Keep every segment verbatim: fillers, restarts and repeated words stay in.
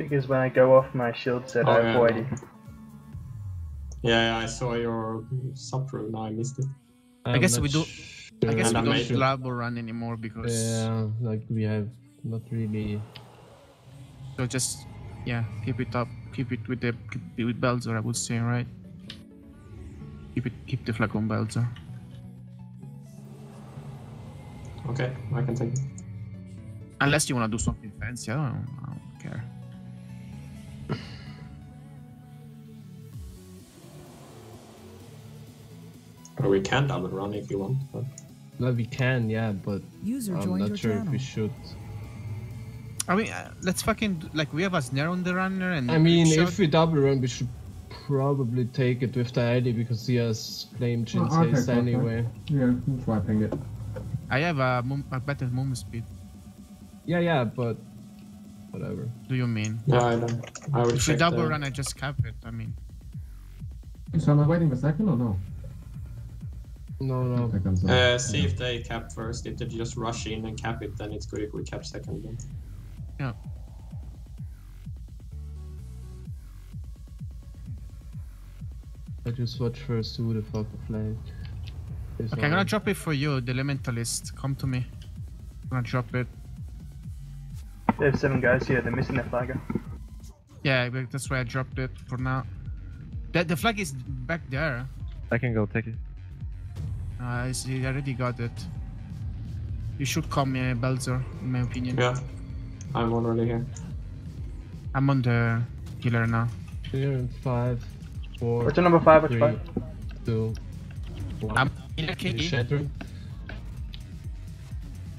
because when I go off my shield set, oh, I yeah. avoid it. Yeah, yeah, I saw your sub rune, I missed it. I'm I guess we do. Sure. I guess and we don't grab or run anymore because yeah, like we have not really. So just yeah, keep it up, keep it with the keep it with Belzer, I would say, right? Keep it, keep the flag on Belzer. Okay, I can take it. Unless you want to do something fancy, I don't, I don't care. Or we can double run if you want. But... Well, we can, yeah, but User I'm not sure channel. if we should. I mean, uh, let's fucking, like, we have a snare on the runner and... I mean, shot. if we double run, we should probably take it with the I D because he has flame chains oh, okay, okay. anyway. Yeah, I'm swiping it. I have a, a better movement speed. Yeah, yeah, but whatever. Do you mean? Yeah, I know. I would if you double that. run, I just cap it, I mean. So am I waiting a second or no? No, no. Uh, see yeah. if they cap first. If they just rush in and cap it, then it's good if we cap second then. Yeah. I just watch first who the fuck flag. It's okay, I'm gonna drop it for you, the Elementalist. Come to me. I'm gonna drop it. They have seven guys here, they're missing their flagger. Yeah, that's why I dropped it for now. The, the flag is back there. I can go take it. I uh, see, I already got it. You should come, uh, Belzer, in my opinion. Yeah, I'm already here. I'm on the killer now. Here in five, four, what's your number five? Three, five? two, one. I'm killer K D.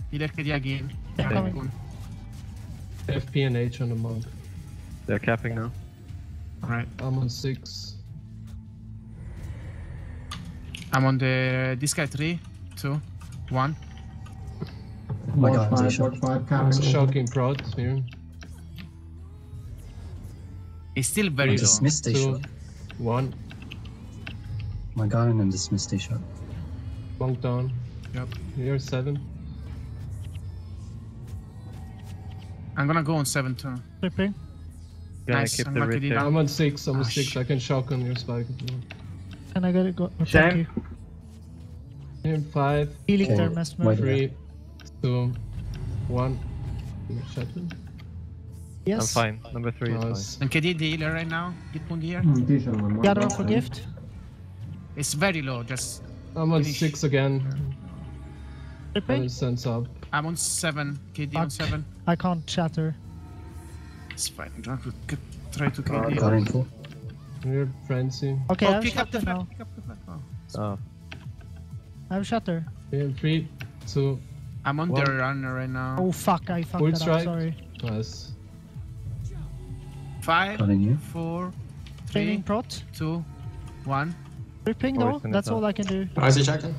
Killer K D again. F P and H on the monk. They're capping now. Alright. I'm on six. I'm on the this guy three, two, one. Oh my god, five, shot. Five capping. Shocking prod here. It's still very low. Dismissed a shot. One. My god, and then dismissed a shot. Monk down. Yep. Here seven. I'm gonna go on seven too. T P. Nice. Keep I'm, the I'm on six. I'm on oh, six. I can shock on your spike. And I gotta go. Thank you. In five, oh, three, two, one. Yes. I'm fine. Number three nice. is fine. And can you deal right now? Get one here. Mm, Got one for gift. It's very low. Just. I'm on finish. six again. T P. Sense up. I'm on seven. K D Fuck. on seven. I can't shatter. It's fine. I'm trying to try to K D. Oh, we're frenzy. Okay, oh, I pick, up the flag, pick up the flag. Oh. oh. I have shatter. In three, two. I'm on one. the runner right now. Oh fuck! I fucked Full that strike. up. Sorry. Nice. Five, four, three, prot. two, one. Ripping though. That's all I can do. I see shatter.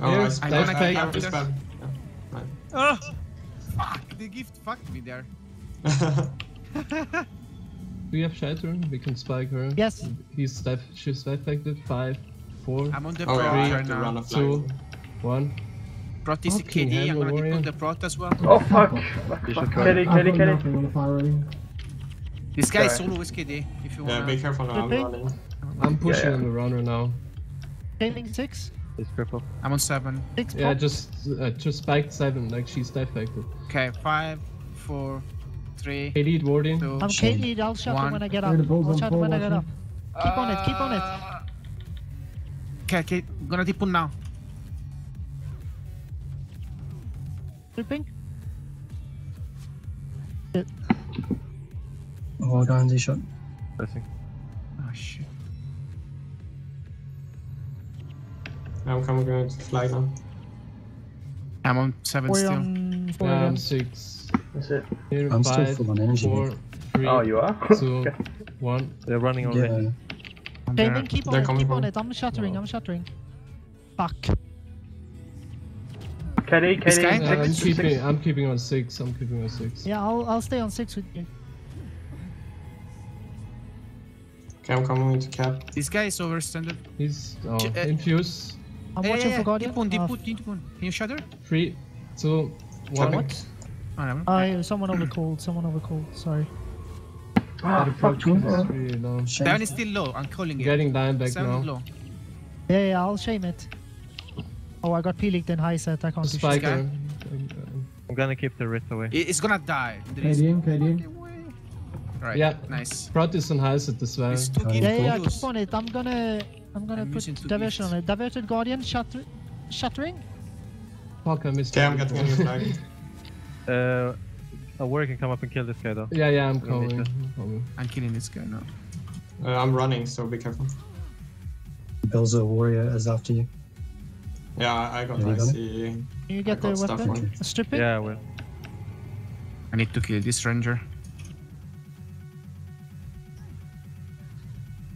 Oh, I don't like that. Oh! Fuck! The gift fucked me there. We have shatter, we can spike her. Yes. He's step, she's affected. Five, four, I'm on the oh, prot right now. Two, one. Prot is okay, K D, I'm gonna warrior. Hit on the prot as well. Oh fuck! K D, K D, K D. This guy is always K D, if you want. Yeah, be careful now, I'm running. I'm pushing yeah, yeah. on the runner now. Tailing six? It's purple. I'm on seven. Six yeah, just uh, just spiked seven, like she's defected. Okay, five, four, three. K D warding. Two, I'm K D, I'll shut one. It when I get up. I'll shut it when I get up. Keep uh, on it, keep on it. Okay, okay, I'm gonna dip on now. Tripping? Shit. Oh, I got an shot. I think. Oh, shit. I'm coming to fly now. I'm on seven We're still. On four yeah, I'm six. That's it. Here, I'm five, still full on energy. Four, three, oh, you are? two, okay. one. They're running on yeah. me. Okay, then keep on They're it, keep on, on it. I'm shattering, no. I'm shattering. Fuck. K D, K D, yeah, I'm, keeping, I'm keeping on six, I'm keeping on six. Yeah, I'll, I'll stay on six with you. Okay, I'm coming into cap. This guy is overextended. He's oh, uh, infused. I'm watching yeah, for Guardian. Deep on, deep on. Can you shatter? Three, two, one. What? I, someone overcalled, someone overcalled, sorry. That approach was really low. Baron is still low, I'm calling it. Getting Diamond back Seven now. Low. Yeah, yeah, I'll shame it. Oh, I got P-leaked and high set, I can't do shit. I'm gonna keep the wrist away. It's gonna die. K D M, K D M. Right, yeah, nice. Prot is on high set as well. It's too yeah, yeah, yeah, keep on it. I'm gonna, I'm gonna I'm put diversion on it. Diverted Guardian, shatter, shattering. Fuck, I missed. Yeah, I'm getting a flag. Uh, a warrior can come up and kill this guy though. Yeah, yeah, I'm coming. I'm killing this guy now. Uh, I'm running, so be careful. Elza warrior is after you. Yeah, I got yeah, I C. Can you get the weapon? Strip it. Yeah, I will. I need to kill this ranger.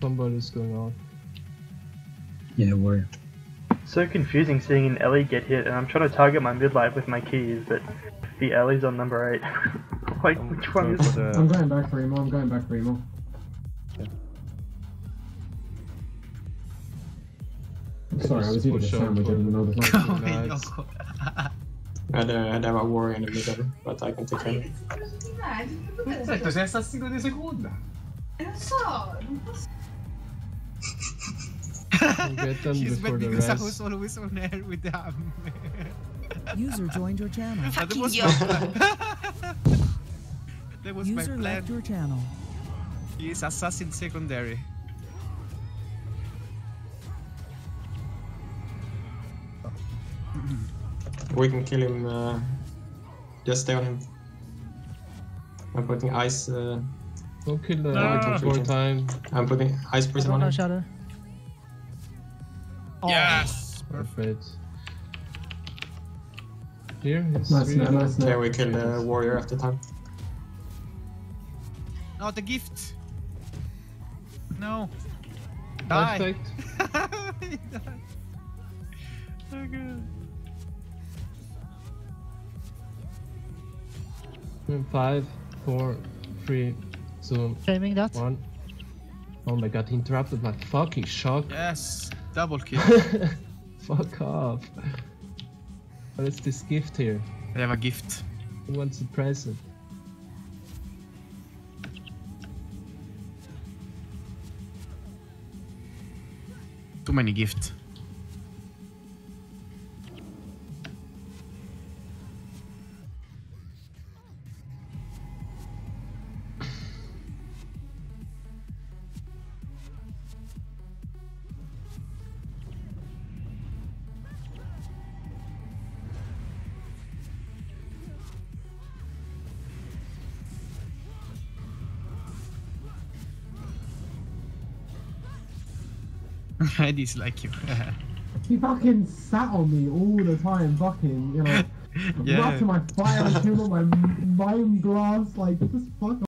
Somebody's going on. Yeah, warrior. So confusing seeing an Ellie get hit, and I'm trying to target my midlife with my keys, but the Ellie's on number eight. Like, I'm which one is the... I'm going back for Emo, I'm going back for Emo. Yeah. I'm sorry, I was eating a sandwich over another night. I had a warrior in the middle, but I can take care of it. Perfetto, sei assassino di seconda. Non so, non posso... She's been because I was always on air with them. User joined your channel. That was my plan. That was my plan. User left your channel. He is assassin secondary. We can kill him. Uh, just stay on him. I'm putting ice. Uh, Don't kill the uh, no. time. I'm putting ice prison on him. Shadow. Oh. Yes! Perfect. Clear? Nice, really nice, nice. There we kill the warrior after time. No, the gift! No! Die! Perfect. He died. So good. Five, four, three, two, Shaming that. one. Oh my god, he interrupted my fucking shock. Yes! Double kill. Fuck off. What is this gift here? I have a gift. Who wants a present? Too many gifts. I dislike you. You fucking sat on me all the time, fucking, you know, yeah. Up to my fire, I killed all my, my glass, like, just fuck